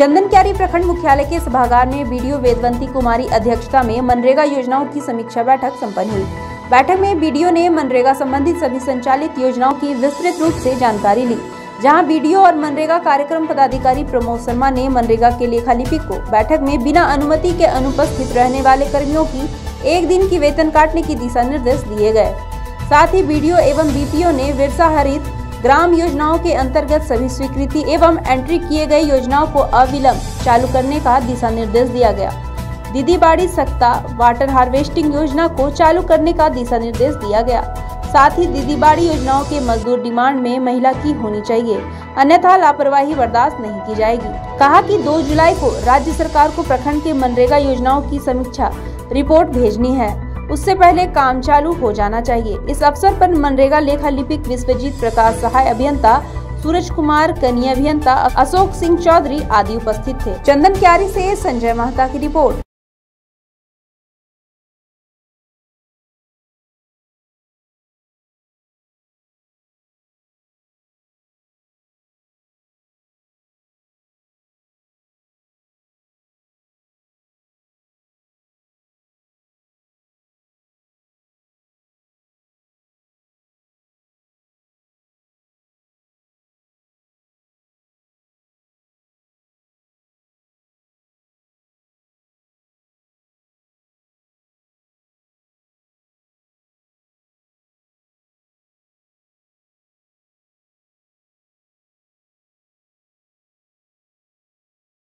चंदनकियारी प्रखंड मुख्यालय के सभागार में बीडीओ वेदवंती कुमारी अध्यक्षता में मनरेगा योजनाओं की समीक्षा बैठक संपन्न हुई। बैठक में बीडीओ ने मनरेगा संबंधित सभी संचालित योजनाओं की विस्तृत रूप से जानकारी ली, जहां बीडीओ और मनरेगा कार्यक्रम पदाधिकारी प्रमोद शर्मा ने मनरेगा के लेखालिपिक को बैठक में बिना अनुमति के अनुपस्थित रहने वाले कर्मियों की एक दिन की वेतन काटने की दिशा निर्देश दिए गए। साथ ही बीडीओ एवं बीपीओ ने विरसा हरित ग्राम योजनाओं के अंतर्गत सभी स्वीकृति एवं एंट्री किए गए योजनाओं को अविलंब चालू करने का दिशा निर्देश दिया गया। दीदीबाड़ी सकता वाटर हार्वेस्टिंग योजना को चालू करने का दिशा निर्देश दिया गया। साथ ही दीदीबाड़ी योजनाओं के मजदूर डिमांड में महिला की होनी चाहिए, अन्यथा लापरवाही बर्दाश्त नहीं की जाएगी। कहा कि 2 जुलाई को राज्य सरकार को प्रखंड के मनरेगा योजनाओं की समीक्षा रिपोर्ट भेजनी है, उससे पहले काम चालू हो जाना चाहिए। इस अवसर पर मनरेगा लेखालिपिक विश्वजीत प्रकाश, सहायक अभियंता सूरज कुमार, कनीय अभियंता अशोक सिंह चौधरी आदि उपस्थित थे। चंदनकियारी से संजय महता की रिपोर्ट।